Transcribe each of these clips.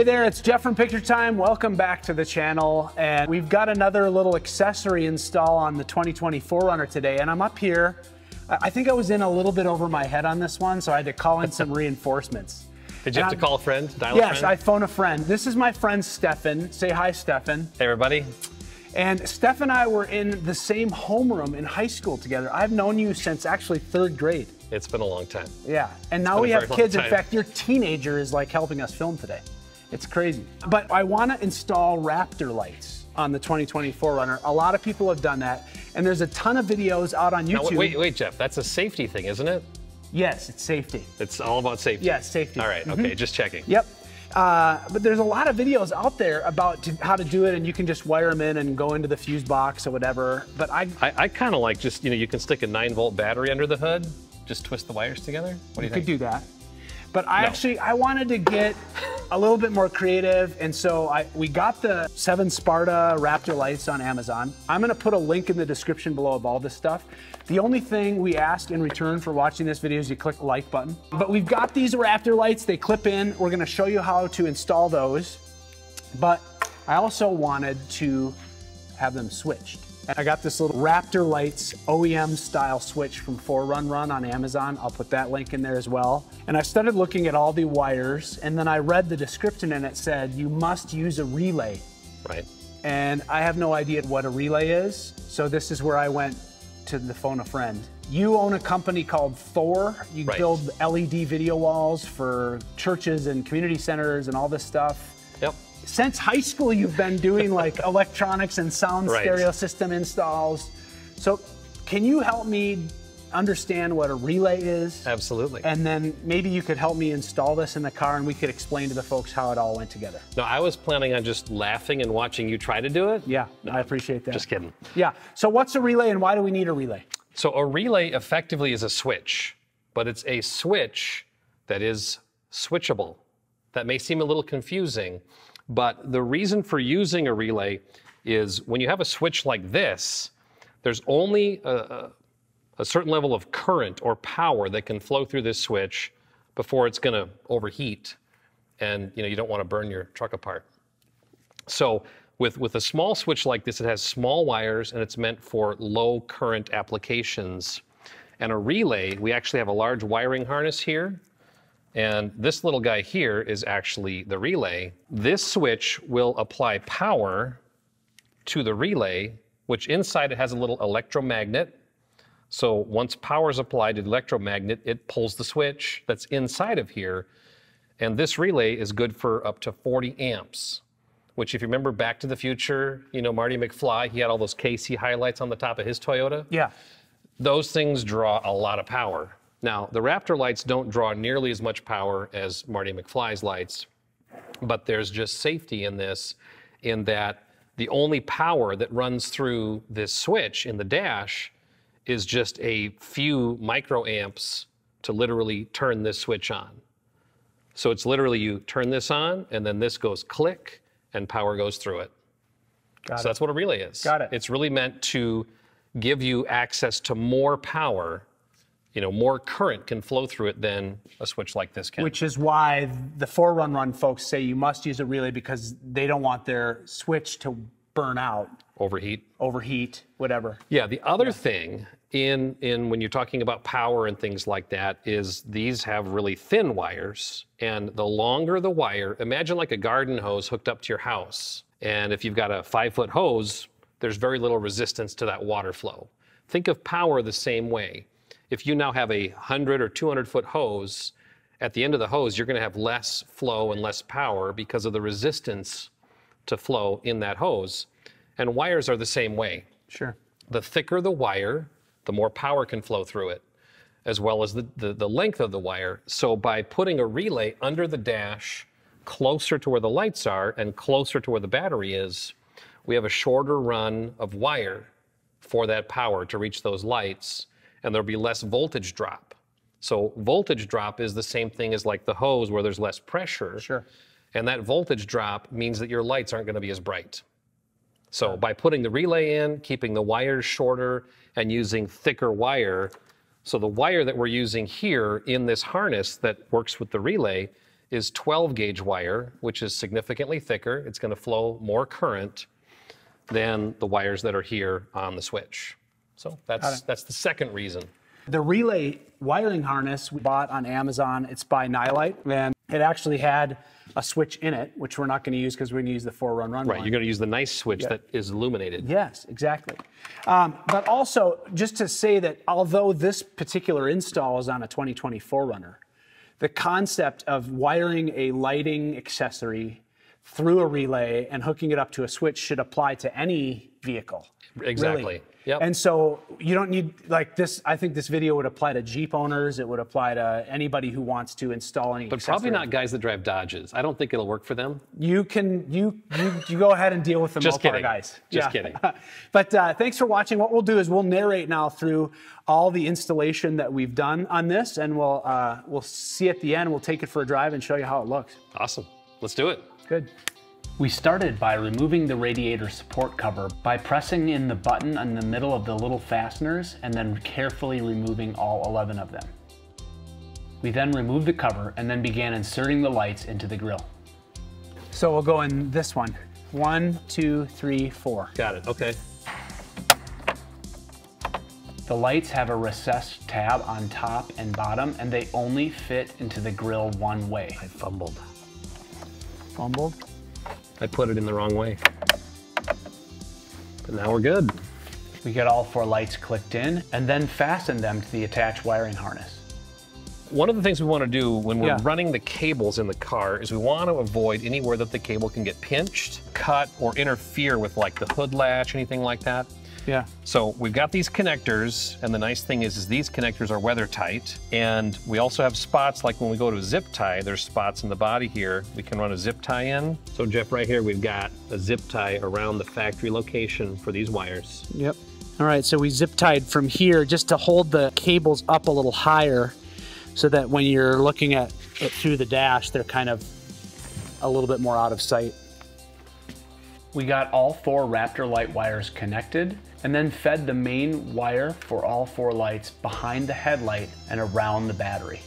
Hey there, it's Jeff from Picture Time. Welcome back to the channel. And we've got another little accessory install on the 2020 4Runner today. And I'm up here. I think I was in a little bit over my head on this one, so I had to call in some reinforcements. Did you have to call a friend? Yes, I phone a friend. This is my friend, Stefan. Say hi, Stefan. Hey, everybody. And Steph and I were in the same homeroom in high school together. I've known you since actually third grade. It's been a long time. Yeah, and now we have kids. In fact, your teenager is like helping us film today. It's crazy. But I want to install Raptor lights on the 2020 4Runner. A lot of people have done that, and there's a ton of videos out on YouTube. Now, wait, Jeff, that's a safety thing, isn't it? Yes, it's safety. It's all about safety. Yes, safety. All right, okay, just checking. Yep. But there's a lot of videos out there about how to do it, and you can just wire them in and go into the fuse box or whatever. But I kind of like just, you know, you can stick a 9-volt battery under the hood, just twist the wires together. What do you think? You could do that. But I wanted to get a little bit more creative, and so we got the 7 Sparta Raptor lights on Amazon. I'm gonna put a link in the description below of all this stuff. The only thing we ask in return for watching this video is you click the like button. But we've got these Raptor lights, they clip in. We're gonna show you how to install those. But I also wanted to have them switched. And I got this little Raptor lights OEM style switch from 4RunRun on Amazon. I'll put that link in there as well. And I started looking at all the wires, and then I read the description and it said, you must use a relay. Right. And I have no idea what a relay is. So this is where I went to the phone a friend. You own a company called Thor. You build LED video walls for churches and community centers and all this stuff. Yep. Since high school, you've been doing like electronics and sound stereo system installs. So can you help me understand what a relay is? Absolutely. And then maybe you could help me install this in the car, and we could explain to the folks how it all went together. No, I was planning on just laughing and watching you try to do it. Yeah, no, I appreciate that. Just kidding. Yeah, so what's a relay and why do we need a relay? So a relay effectively is a switch, but it's a switch that is switchable. That may seem a little confusing, but the reason for using a relay is when you have a switch like this, there's only a certain level of current or power that can flow through this switch before it's going to overheat, and you don't want to burn your truck apart. So with a small switch like this, it has small wires, and it's meant for low current applications. And a relay, we actually have a large wiring harness here. And this little guy here is actually the relay. This switch will apply power to the relay, which inside it has a little electromagnet. So once power is applied to the electromagnet, it pulls the switch that's inside of here. And this relay is good for up to 40 amps, which, if you remember Back to the Future, Marty McFly, he had all those KC highlights on the top of his Toyota. Yeah. Those things draw a lot of power. Now, the Raptor lights don't draw nearly as much power as Marty McFly's lights, but there's just safety in this, in that the only power that runs through this switch in the dash is just a few microamps to literally turn this switch on. So it's literally you turn this on, and then this goes click, and power goes through it. Got it. So that's what a relay is. Got it. It's really meant to give you access to more power. More current can flow through it than a switch like this can. Which is why the 4RunRun folks say you must use a relay, because they don't want their switch to burn out. Overheat. Overheat, whatever. Yeah, the other thing in when you're talking about power and things like that is these have really thin wires, and the longer the wire, imagine like a garden hose hooked up to your house. And if you've got a 5-foot hose, there's very little resistance to that water flow. Think of power the same way. If you now have a 100 or 200-foot hose, at the end of the hose, you're going to have less flow and less power because of the resistance to flow in that hose. And wires are the same way. Sure. The thicker the wire, the more power can flow through it, as well as the length of the wire. So by putting a relay under the dash closer to where the lights are and closer to where the battery is, we have a shorter run of wire for that power to reach those lights, and there'll be less voltage drop. So voltage drop is the same thing as like the hose where there's less pressure. Sure. And that voltage drop means that your lights aren't going to be as bright. So by putting the relay in, keeping the wires shorter, and using thicker wire, so the wire that we're using here in this harness that works with the relay is 12-gauge wire, which is significantly thicker. It's going to flow more current than the wires that are here on the switch. So that's the second reason. The relay wiring harness we bought on Amazon, it's by Nilight, and it actually had a switch in it, which we're not going to use because we're going to use the 4RunRun. Right, you're going to use the nice switch that is illuminated. Yes, exactly. But also, just to say that although this particular install is on a 2020 4Runner, the concept of wiring a lighting accessory through a relay and hooking it up to a switch should apply to any vehicle. Exactly. Really. Yep. And so you don't need, like this, I think this video would apply to Jeep owners, it would apply to anybody who wants to install any accessory. But probably not guys that drive Dodges. I don't think it'll work for them. You can, you go ahead and deal with the Mopar guys. Just kidding. But thanks for watching. What we'll do is we'll narrate now through all the installation that we've done on this, and we'll see at the end, we'll take it for a drive and show you how it looks. Awesome. Let's do it. Good. We started by removing the radiator support cover by pressing in the button in the middle of the little fasteners and then carefully removing all 11 of them. We then removed the cover and then began inserting the lights into the grill. So we'll go in this one. 1, 2, 3, 4. Got it, okay. The lights have a recessed tab on top and bottom, and they only fit into the grill one way. I fumbled. Fumbled? I put it in the wrong way. But now we're good. We got all 4 lights clicked in and then fastened them to the attached wiring harness. One of the things we want to do when we're running the cables in the car is we want to avoid anywhere that the cable can get pinched, cut, or interfere with like the hood latch, anything like that. Yeah. So we've got these connectors, and the nice thing is these connectors are weather tight, and we also have spots like when we go to a zip tie, there's spots in the body here. We can run a zip tie in. So Jeff, right here, we've got a zip tie around the factory location for these wires. Yep. All right, so we zip tied from here just to hold the cables up a little higher so that when you're looking at it through the dash, they're kind of a little bit more out of sight. We got all 4 Raptor light wires connected and then fed the main wire for all 4 lights behind the headlight and around the battery.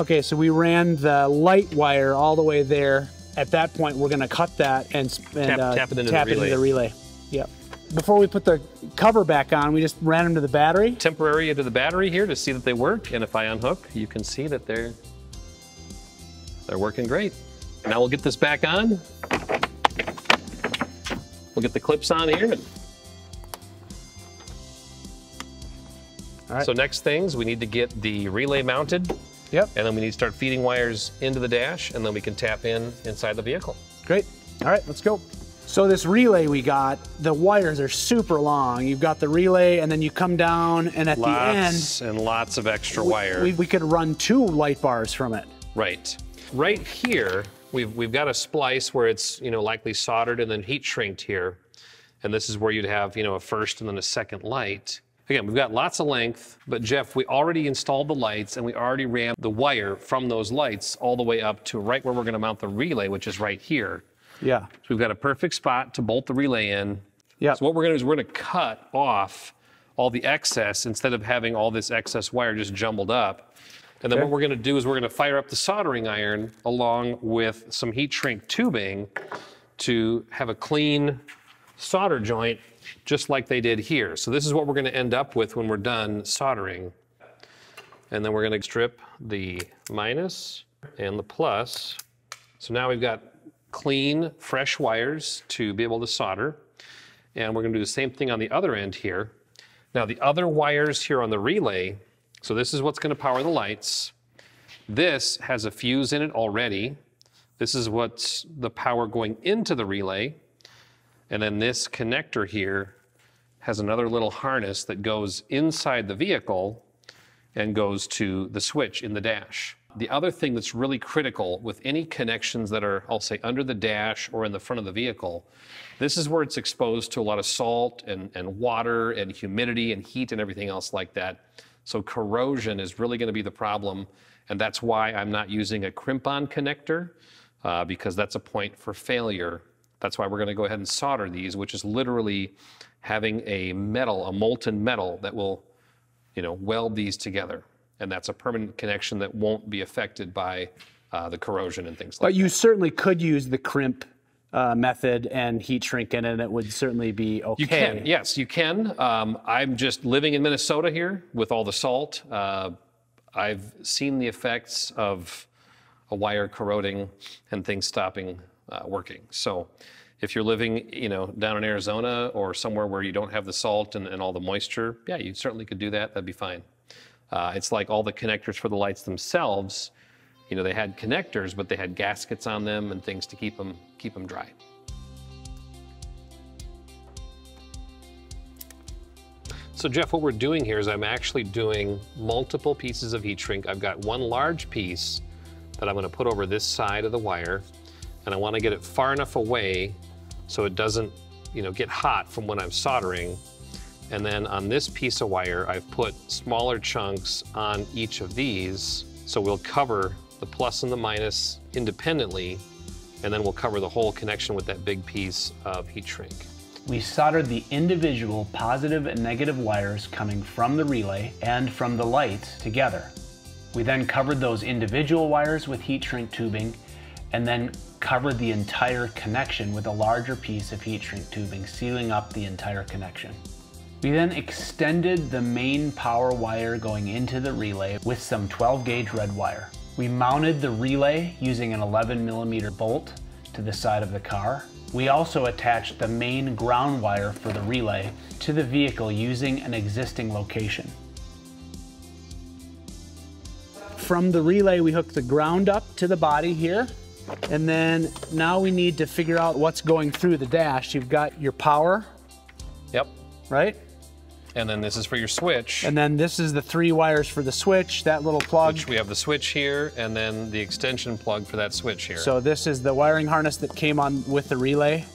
Okay, so we ran the light wire all the way there. At that point, we're gonna cut that and tap it into the relay. Yep. Before we put the cover back on, we just ran them to the battery. Temporary into the battery here to see that they work. And if I unhook, you can see that they're working great. Now we'll get this back on. We'll get the clips on here. All right. So next things, we need to get the relay mounted. Yep. And then we need to start feeding wires into the dash, and then we can tap in inside the vehicle. Great. All right, let's go. So this relay we got, the wires are super long. You've got the relay, and then you come down, and at the end... and lots of extra wire. We could run 2 light bars from it. Right. Right here, we've got a splice where it's, you know, likely soldered and then heat shrinked here. And this is where you'd have, you know, a first and then a second light. Again, we've got lots of length, but Jeff, we already installed the lights and we already ran the wire from those lights all the way up to right where we're going to mount the relay, which is right here. Yeah. So we've got a perfect spot to bolt the relay in. Yeah. So what we're going to do is we're going to cut off all the excess instead of having all this excess wire just jumbled up. And then what we're going to do is we're going to fire up the soldering iron along with some heat shrink tubing to have a clean solder joint just like they did here. So this is what we're going to end up with when we're done soldering. And then we're going to strip the minus and the plus. So now we've got clean, fresh wires to be able to solder. And we're going to do the same thing on the other end here. Now the other wires here on the relay, so this is what's going to power the lights. This has a fuse in it already. This is what's the power going into the relay. And then this connector here has another little harness that goes inside the vehicle and goes to the switch in the dash. The other thing that's really critical with any connections that are, I'll say, under the dash or in the front of the vehicle, this is where it's exposed to a lot of salt and water and humidity and heat and everything else like that. So corrosion is really going to be the problem, and that's why I'm not using a crimp-on connector, because that's a point for failure. That's why we're going to go ahead and solder these, which is literally having a metal, a molten metal that will, you know, weld these together. And that's a permanent connection that won't be affected by the corrosion and things like that. But you certainly could use the crimp method and heat shrink in it, and it would certainly be okay. You can, yes, you can. I'm just living in Minnesota here with all the salt. I've seen the effects of a wire corroding and things stopping working. So if you're living, you know, down in Arizona or somewhere where you don't have the salt and all the moisture, yeah, you certainly could do that. That'd be fine. It's like all the connectors for the lights themselves. You know, they had connectors, but they had gaskets on them and things to keep them dry. So Jeff, what we're doing here is I'm actually doing multiple pieces of heat shrink. I've got one large piece that I'm going to put over this side of the wire, and I want to get it far enough away so it doesn't, you know, get hot from when I'm soldering. And then on this piece of wire, I've put smaller chunks on each of these, so we'll cover the plus and the minus independently, and then we'll cover the whole connection with that big piece of heat shrink. We soldered the individual positive and negative wires coming from the relay and from the lights together. We then covered those individual wires with heat shrink tubing, and then covered the entire connection with a larger piece of heat shrink tubing, sealing up the entire connection. We then extended the main power wire going into the relay with some 12-gauge red wire. We mounted the relay using an 11mm bolt to the side of the car. We also attached the main ground wire for the relay to the vehicle using an existing location. From the relay, we hooked the ground up to the body here. And then now we need to figure out what's going through the dash. You've got your power. Yep. Right? And then this is for your switch. And then this is the three wires for the switch, that little plug. Which we have the switch here, and then the extension plug for that switch here. So this is the wiring harness that came on with the relay,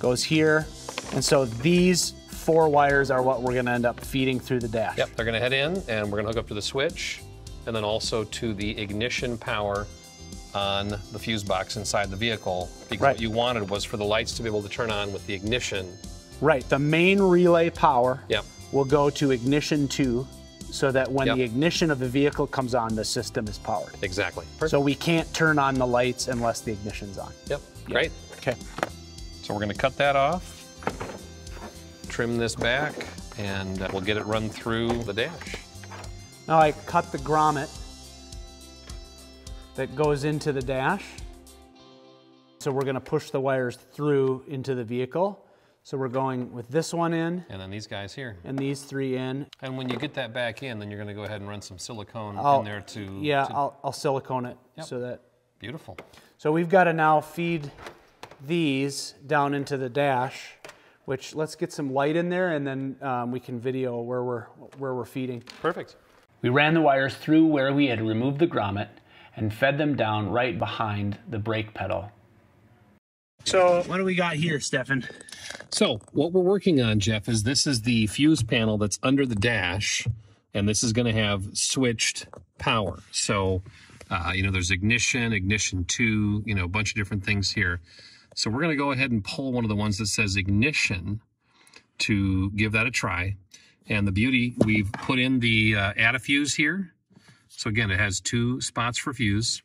goes here. And so these four wires are what we're gonna end up feeding through the dash. Yep, they're gonna head in, and we're gonna hook up to the switch, and then also to the ignition power on the fuse box inside the vehicle. Because what you wanted was for the lights to be able to turn on with the ignition. Right, the main relay power will go to ignition 2, so that when the ignition of the vehicle comes on, the system is powered. Exactly. Perfect. So we can't turn on the lights unless the ignition's on. Yep. Great. Okay. So we're gonna cut that off, trim this back, and we'll get it run through the dash. Now I cut the grommet that goes into the dash. So we're gonna push the wires through into the vehicle. So we're going with this one in. And then these guys here. And these three in. And when you get that back in, then you're gonna go ahead and run some silicone in there to... Yeah, I'll silicone it so that... Beautiful. So we've gotta now feed these down into the dash, which let's get some light in there, and then we can video where we're feeding. Perfect. We ran the wires through where we had removed the grommet and fed them down right behind the brake pedal. So what do we got here, Stefan? So what we're working on, Jeff, is this is the fuse panel that's under the dash, and this is going to have switched power. So, you know, there's ignition, ignition 2, you know, a bunch of different things here. So we're going to go ahead and pull one of the ones that says ignition to give that a try. And the beauty, we've put in the add a fuse here. So again, it has 2 spots for fuse.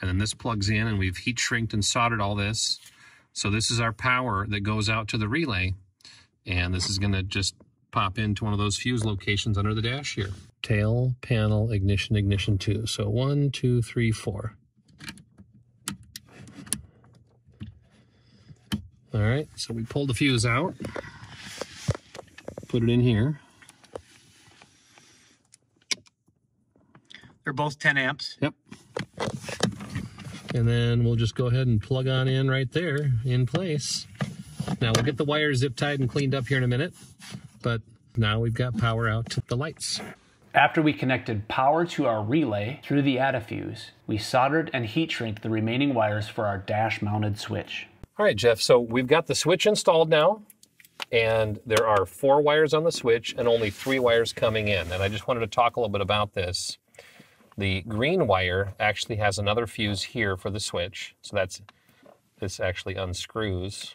And then this plugs in, and we've heat shrinked and soldered all this. So this is our power that goes out to the relay, and this is gonna just pop into one of those fuse locations under the dash here. Tail, panel, ignition, ignition 2. So 1, 2, 3, 4. All right, so we pulled the fuse out, put it in here. They're both 10 amps. Yep. And then we'll just go ahead and plug on in right there in place. Now we'll get the wire zip tied and cleaned up here in a minute, but now we've got power out to the lights. After we connected power to our relay through the add-a fuse, we soldered and heat shrinked the remaining wires for our dash mounted switch. All right, Jeff, so we've got the switch installed now, and there are 4 wires on the switch and only 3 wires coming in. And I just wanted to talk a little bit about this. The green wire actually has another fuse here for the switch. So that's, this actually unscrews,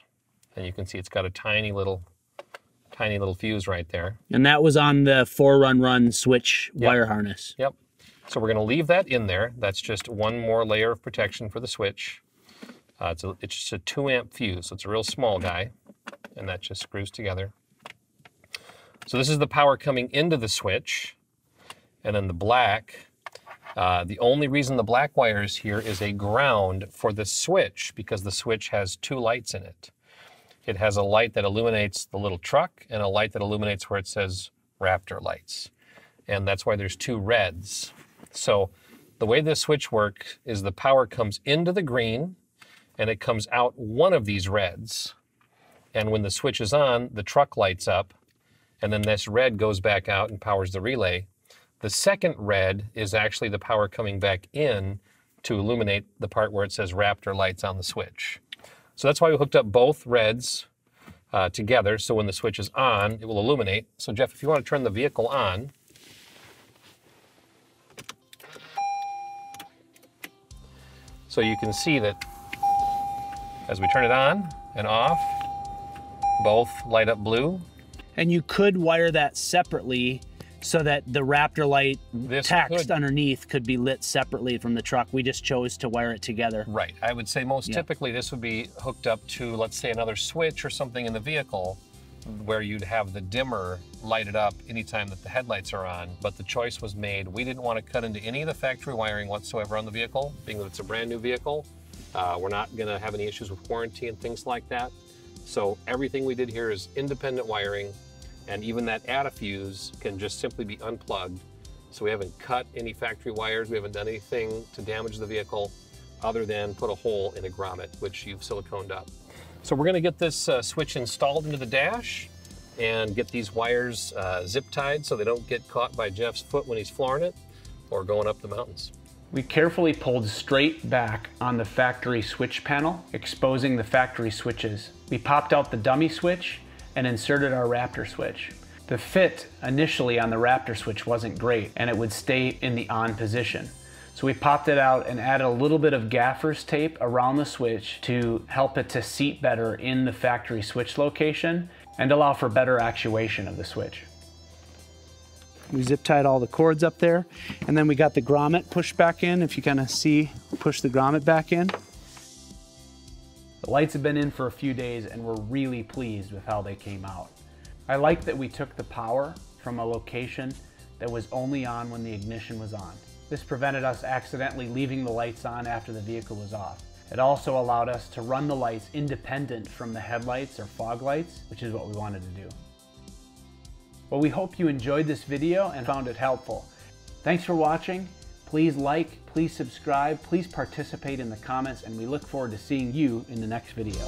and you can see it's got a tiny little fuse right there. And that was on the 4RunRun switch wire harness. Yep. So we're going to leave that in there. That's just one more layer of protection for the switch. It's just a 2-amp fuse, so it's a real small guy, and that just screws together. So this is the power coming into the switch, and then the black. The only reason the black wire is here is a ground for the switch, because the switch has 2 lights in it. It has a light that illuminates the little truck and a light that illuminates where it says Raptor lights. And that's why there's 2 reds. So the way this switch works is the power comes into the green and it comes out one of these reds. And when the switch is on, the truck lights up and then this red goes back out and powers the relay. The second red is actually the power coming back in to illuminate the part where it says Raptor lights on the switch. So that's why we hooked up both reds together, so when the switch is on, it will illuminate. So Jeff, if you want to turn the vehicle on. So you can see that as we turn it on and off, both light up blue. And you could wire that separately so that the Raptor light text underneath could be lit separately from the truck. We just chose to wire it together. Right. I would say most typically this would be hooked up to, let's say, another switch or something in the vehicle where you'd have the dimmer lighted up anytime that the headlights are on. But the choice was made. We didn't want to cut into any of the factory wiring whatsoever on the vehicle, being that it's a brand new vehicle. We're not going to have any issues with warranty and things like that. So everything we did here is independent wiring. And even that add-a fuse can just simply be unplugged. So we haven't cut any factory wires. We haven't done anything to damage the vehicle other than put a hole in a grommet, which you've siliconed up. So we're going to get this switch installed into the dash and get these wires zip tied so they don't get caught by Jeff's foot when he's flooring it or going up the mountains. We carefully pulled straight back on the factory switch panel, exposing the factory switches. We popped out the dummy switch and inserted our Raptor switch. The fit initially on the Raptor switch wasn't great and it would stay in the on position. So we popped it out and added a little bit of gaffer's tape around the switch to help it to seat better in the factory switch location and allow for better actuation of the switch. We zip tied all the cords up there and then we got the grommet pushed back in. If you kind of see, push the grommet back in. The lights have been in for a few days and we're really pleased with how they came out. I like that we took the power from a location that was only on when the ignition was on. This prevented us accidentally leaving the lights on after the vehicle was off. It also allowed us to run the lights independent from the headlights or fog lights, which is what we wanted to do. Well, we hope you enjoyed this video and found it helpful. Thanks for watching. Please like, please subscribe, please participate in the comments, and we look forward to seeing you in the next video.